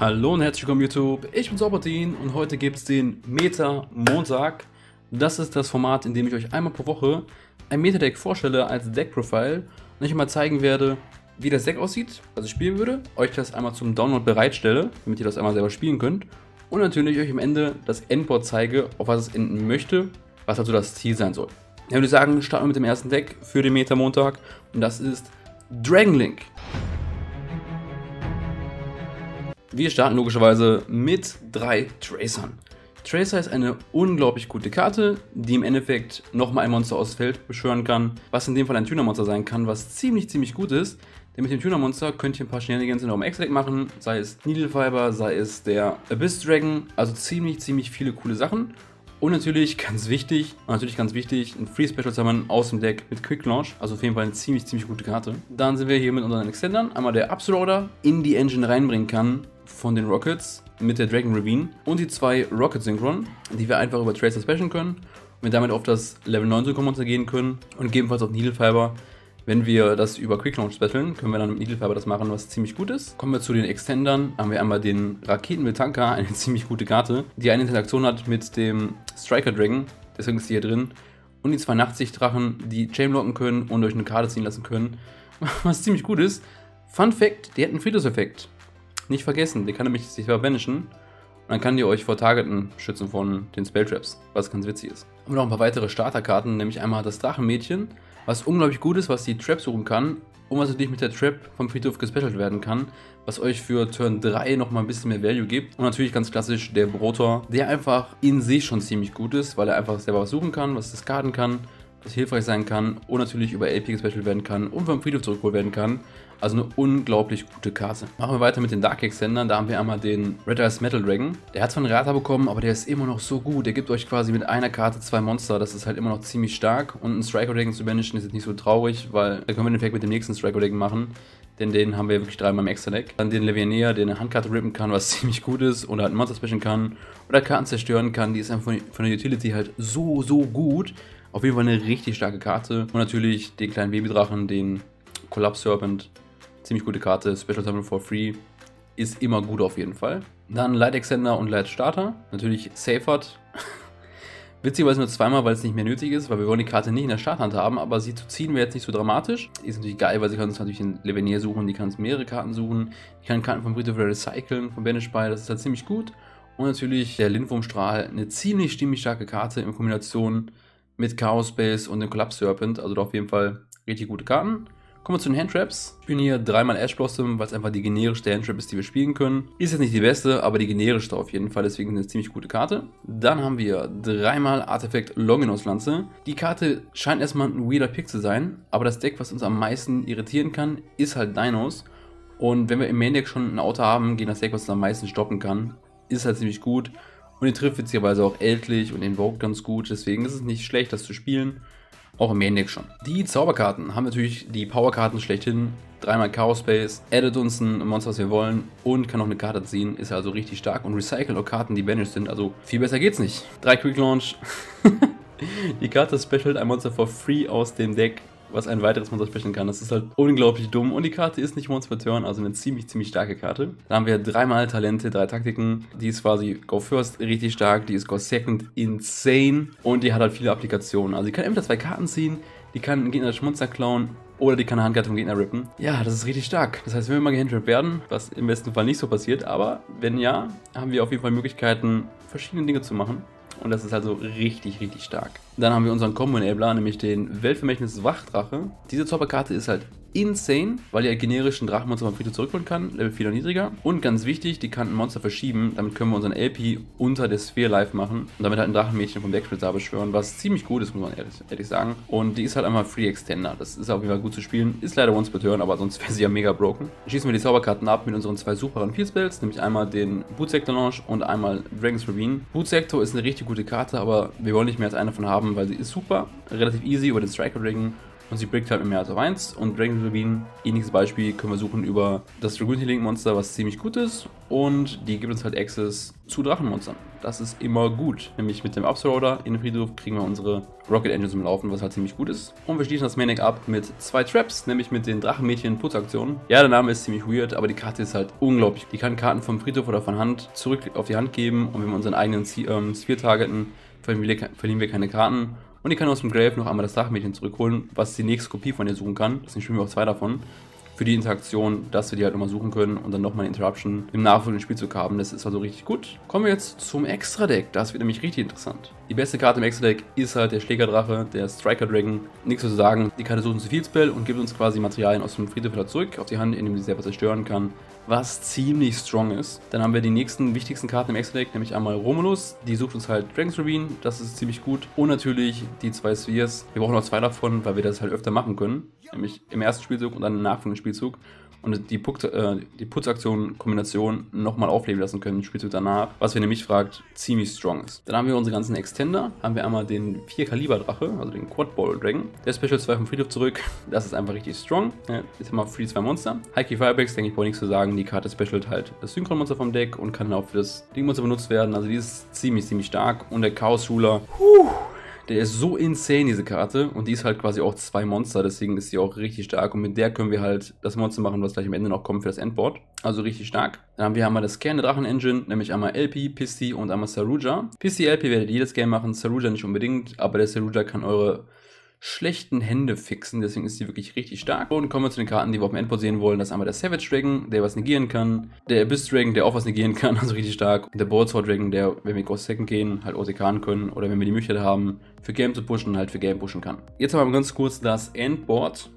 Hallo und herzlich willkommen YouTube, ich bin Saubertin und heute gibt es den Meta Montag. Das ist das Format, in dem ich euch einmal pro Woche ein Meta-Deck vorstelle als Deck-Profile und ich mal zeigen werde, wie das Deck aussieht, was ich spielen würde, euch das einmal zum Download bereitstelle, damit ihr das einmal selber spielen könnt und natürlich euch am Ende das Endboard zeige, auf was es enden möchte, was also das Ziel sein soll. Dann würde ich sagen, starten wir mit dem ersten Deck für den Meta Montag und das ist Dragonlink. Wir starten logischerweise mit 3 Tracern. Tracer ist eine unglaublich gute Karte, die im Endeffekt nochmal ein Monster aus dem Feld beschwören kann, was in dem Fall ein Tuner-Monster sein kann, was ziemlich gut ist. Denn mit dem Tuner-Monster könnt ihr ein paar Shenanigans in eurem Ex-Deck machen, sei es Needle-Fiber, sei es der Abyss-Dragon, also ziemlich viele coole Sachen. Und natürlich ganz wichtig, ein Free-Special Summon aus dem Deck mit Quick-Launch, also auf jeden Fall eine ziemlich gute Karte. Dann sind wir hier mit unseren Extendern, einmal der Ups-Roader in die Engine reinbringen kann von den Rockets mit der Dragon Ravine und die 2 Rocket Synchron, die wir einfach über Tracer specialen können und wir damit auf das Level 9 Synchron-Monster gehen können und gegebenenfalls auf Needle-Fiber. Wenn wir das über Quick-Launch specialen, können wir dann mit Needle-Fiber das machen, was ziemlich gut ist. Kommen wir zu den Extendern, haben wir einmal den Raketen-Betanka, eine ziemlich gute Karte, die eine Interaktion hat mit dem Striker-Dragon, deswegen ist die hier drin. Und die 2 Nachtsicht-Drachen, die chainblocken können und durch eine Karte ziehen lassen können, was ziemlich gut ist. Fun Fact, die hat einen Friedhofseffekt. Nicht vergessen, die kann nämlich sich verbanishen. Und dann kann die euch vor Targeten schützen von den Spelltraps, was ganz witzig ist. Und noch ein paar weitere Starterkarten, nämlich einmal das Drachenmädchen, was unglaublich gut ist, was die Trap suchen kann und was natürlich mit der Trap vom Friedhof gespecialt werden kann, was euch für Turn 3 nochmal ein bisschen mehr Value gibt. Und natürlich ganz klassisch der Brotor, der einfach in sich schon ziemlich gut ist, weil er einfach selber was suchen kann, was discarden kann, was hilfreich sein kann und natürlich über LP gespecialt werden kann und vom Friedhof zurückgeholt werden kann. Also eine unglaublich gute Karte. Machen wir weiter mit den Dark Extendern. Da haben wir einmal den Red Eyes Metal Dragon. Der hat zwar einen Rater bekommen, aber der ist immer noch so gut. Der gibt euch quasi mit einer Karte 2 Monster. Das ist halt immer noch ziemlich stark. Und einen Striker-Dragon zu banishen ist jetzt nicht so traurig, weil da können wir den Effekt mit dem nächsten Striker-Dragon machen. Denn den haben wir wirklich 3-mal im Extra-Deck. Dann den Levianeer, der eine Handkarte rippen kann, was ziemlich gut ist. Oder halt ein Monster specialen kann. Oder Karten zerstören kann. Die ist einfach von der Utility halt so gut. Auf jeden Fall eine richtig starke Karte. Und natürlich den kleinen Babydrachen, den Collapse Serpent. Ziemlich gute Karte, Special Summon for Free, ist immer gut auf jeden Fall. Dann Light Extender und Light Starter, natürlich Saphert. Witzigerweise nur 2-mal, weil es nicht mehr nötig ist, weil wir wollen die Karte nicht in der Starthand haben, aber sie zu ziehen wäre jetzt nicht so dramatisch. Ist natürlich geil, weil sie kann uns natürlich den Levianeer suchen, die kann uns mehrere Karten suchen. Die kann Karten von Brotor recyceln, von Banish By, das ist halt ziemlich gut. Und natürlich der Lindwurmstrahl, eine ziemlich starke Karte in Kombination mit Chaos Space und dem Collapse Serpent, also da auf jeden Fall richtig gute Karten. Kommen wir zu den Handtraps. Ich spielen hier 3-mal Ash Blossom, weil es einfach die generischste Handtrap ist, die wir spielen können. Ist jetzt nicht die beste, aber die generischste auf jeden Fall, deswegen eine ziemlich gute Karte. Dann haben wir 3-mal Artefakt Longinus Lanze. Die Karte scheint erstmal ein weirder Pick zu sein, aber das Deck, was uns am meisten irritieren kann, ist halt Dinos. Und wenn wir im Main Deck schon ein Auto haben, gegen das Deck, was uns am meisten stoppen kann, ist halt ziemlich gut. Und die trifft witzigerweise auch Eldlich und Invoke ganz gut, deswegen ist es nicht schlecht, das zu spielen. Auch im Main Deck schon. Die Zauberkarten haben natürlich die Powerkarten schlechthin. 3-mal Chaos Space, addet uns ein Monster, was wir wollen und kann auch eine Karte ziehen. Ist also richtig stark und recycelt auch Karten, die banished sind. Also viel besser geht's nicht. 3 Quick Launch. Die Karte specialt ein Monster for free aus dem Deck, was ein weiteres Monster specialen kann. Das ist halt unglaublich dumm und die Karte ist nicht Once per Turn, also eine ziemlich starke Karte. Dann haben wir 3-mal Talente, 3 Taktiken. Die ist quasi Go First richtig stark, die ist Go Second insane und die hat halt viele Applikationen. Also die kann entweder 2 Karten ziehen, die kann einen gegnerischen Monster klauen oder die kann eine Handkarte vom Gegner rippen. Ja, das ist richtig stark. Das heißt, wenn wir mal gehandtrapped werden, was im besten Fall nicht so passiert, aber wenn ja, haben wir auf jeden Fall Möglichkeiten, verschiedene Dinge zu machen. Und das ist also richtig stark. Dann haben wir unseren Combo-Enabler, nämlich den Weltvermächtnis Wachdrache. Diese Zauberkarte ist halt insane, weil ihr generischen Drachenmonster vom Friedhof zurückholen kann, Level 4 oder niedriger. Und ganz wichtig, die kann ein Monster verschieben, damit können wir unseren LP unter der Sphere Life machen und damit halt ein Drachenmädchen vom Deckspitzer beschwören, was ziemlich gut ist, muss man ehrlich sagen. Und die ist halt einmal Free Extender, das ist auf jeden Fall gut zu spielen, ist leider Once per Turn, aber sonst wäre sie ja mega broken. Schießen wir die Zauberkarten ab mit unseren 2 superen Field Spells, nämlich einmal den Boot Sector Launch und einmal Dragon's Ravine. Boot Sector ist eine richtig gute Karte, aber wir wollen nicht mehr als eine davon haben, weil sie ist super, relativ easy über den Striker-Dragon. und sie brickt halt mit mehr als auf 1. Und Dragon Ravine, ähnliches Beispiel, können wir suchen über das Dragoon Link Monster, was ziemlich gut ist. Und die gibt uns halt Access zu Drachenmonstern. Das ist immer gut. Nämlich mit dem Ups-Roader in den Friedhof kriegen wir unsere Rocket Engines im Laufen, was halt ziemlich gut ist. Und wir schließen das Maniac ab mit 2 Traps, nämlich mit den Drachenmädchen-Putzaktionen. Ja, der Name ist ziemlich weird, aber die Karte ist halt unglaublich. Die kann Karten vom Friedhof oder von Hand zurück auf die Hand geben. Und wenn wir unseren eigenen Sphere targeten, verlieren wir keine Karten. Und die kann aus dem Grave noch einmal das Drachenmädchen zurückholen, was die nächste Kopie von ihr suchen kann. Deswegen spielen wir auch 2 davon. Für die Interaktion, dass wir die halt nochmal suchen können und dann nochmal eine Interruption im nachfolgenden Spielzug haben. Das ist also richtig gut. Kommen wir jetzt zum Extra-Deck. Das wird nämlich richtig interessant. Die beste Karte im Extra-Deck ist halt der Schlägerdrache, der Striker-Dragon. Nichts zu sagen. Die Karte sucht uns zu viel Spell und gibt uns quasi Materialien aus dem Friedhof wieder zurück auf die Hand, indem sie selber zerstören kann, was ziemlich strong ist. Dann haben wir die nächsten wichtigsten Karten im Extra-Deck, nämlich einmal Romulus. Die sucht uns halt Dragon's Ravine. Das ist ziemlich gut. Und natürlich die 2 Zviers. Wir brauchen noch 2 davon, weil wir das halt öfter machen können. Nämlich im ersten Spielzug und dann im nachfolgenden Spielzug. Und die Putzaktion-Kombination nochmal aufleben lassen können im Spielzug danach, was, wenn ihr mich fragt, ziemlich strong ist. Dann haben wir unsere ganzen Extender, haben wir einmal den 4-Kaliber-Drache, also den Quad-Ball-Dragon, der Special 2 vom Friedhof zurück, das ist einfach richtig strong. Jetzt haben wir Free 2 Monster. High-Key Firebacks, denke ich, brauche nichts zu sagen, die Karte specialt halt das Synchron-Monster vom Deck und kann auch für das Ding-Monster benutzt werden, also die ist ziemlich stark. Und der Chaos-Ruler, der ist so insane, diese Karte. Und die ist halt quasi auch 2 Monster, deswegen ist sie auch richtig stark. Und mit der können wir halt das Monster machen, was gleich am Ende noch kommt für das Endboard. Also richtig stark. Dann haben wir einmal das Scan der Drachen-Engine, nämlich einmal LP, Pisty und einmal Saruja. Pisty, LP werdet ihr jedes Game machen, Saruja nicht unbedingt, aber der Saruja kann eure schlechten Hände fixen, deswegen ist sie wirklich richtig stark. Und kommen wir zu den Karten, die wir auf dem Endboard sehen wollen. Das ist einmal der Saphert-Dragon, der was negieren kann. Der Abyss-Dragon, der auch was negieren kann, also richtig stark. Und der Brotor-Dragon, der, wenn wir groß second gehen, halt OTKen können. Oder wenn wir die Möglichkeit haben, für Game zu pushen, halt für Game pushen kann. Jetzt haben wir ganz kurz das Endboard.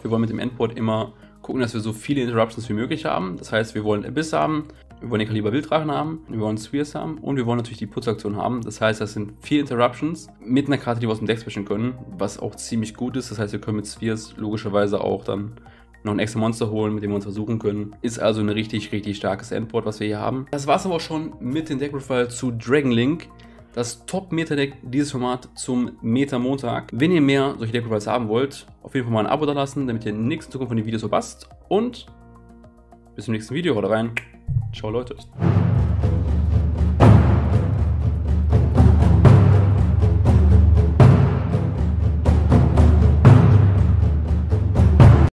Wir wollen mit dem Endboard immer gucken, dass wir so viele Interruptions wie möglich haben. Das heißt, wir wollen Abyss haben. Wir wollen den Kaliber Wilddrachen haben, wir wollen Zviers haben und wir wollen natürlich die Putzaktion haben. Das heißt, das sind 4 Interruptions mit einer Karte, die wir aus dem Deck switchen können, was auch ziemlich gut ist. Das heißt, wir können mit Zviers logischerweise auch dann noch ein extra Monster holen, mit dem wir uns versuchen können. Ist also ein richtig starkes Endboard, was wir hier haben. Das war es aber auch schon mit dem Deck-Profile zu Dragonlink. Das Top-Meta-Deck dieses Format zum Meta Montag. Wenn ihr mehr solche Deck-Profiles haben wollt, auf jeden Fall mal ein Abo da lassen, damit ihr nichts in Zukunft von den Videos verpasst. Und bis zum nächsten Video, haut rein. Ciao Leute.